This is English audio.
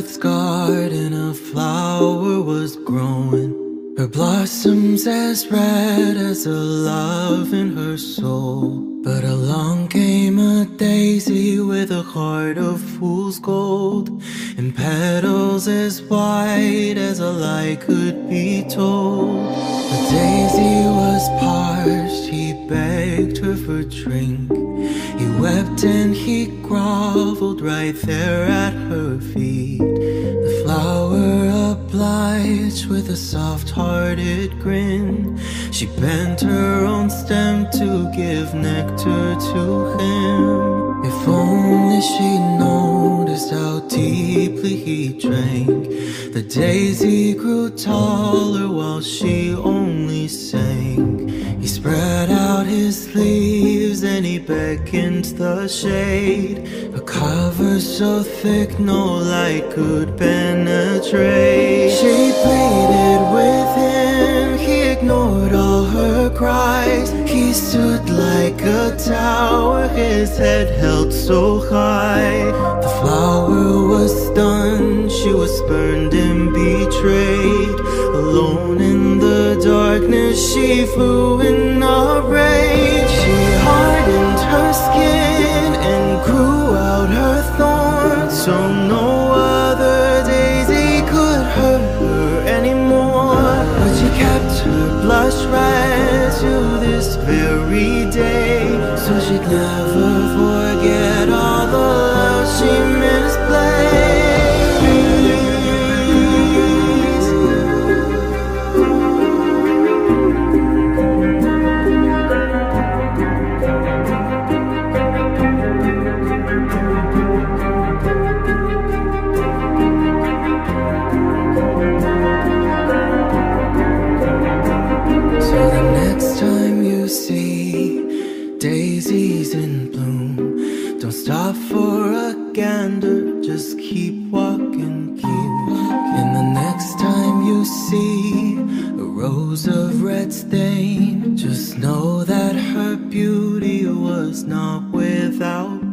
earth's garden a flower was growing, her blossoms as red as a love in her soul. But along came a daisy with a heart of fool's gold, and petals as white as a lie could be told. The daisy was parched, he begged her for drink. He wept and he groveled right there at her feet. The flower obliged with a soft-hearted grin. She bent her own stem to give nectar to him. If only she noticed how deeply he drank. The daisy grew taller while she only sang. He spread out his leaves and he beckoned the shade, a cover so thick no light could penetrate. She pleaded with him, he ignored all her cries. He stood like a tower, his head held so high. The flower was stunned, she was spurned and betrayed. Alone in the darkness, she flew in a rage. She hardened her skin and grew out her thorns, so no other daisy could hurt her anymore. But she kept her blush red to this very day, so she'd never forget all the love she misplayed. Daisies in bloom, don't stop for a gander, just keep walking, keep walking. And the next time you see a rose of red stain, just know that her beauty was not without